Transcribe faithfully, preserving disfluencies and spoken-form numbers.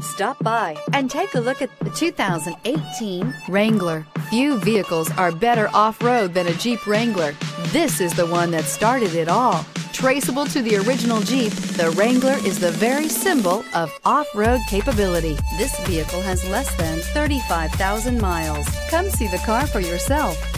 Stop by and take a look at the two thousand eighteen Wrangler. Few vehicles are better off-road than a Jeep Wrangler. This is the one that started it all. Traceable to the original Jeep, the Wrangler is the very symbol of off-road capability. This vehicle has less than thirty-five thousand miles. Come see the car for yourself.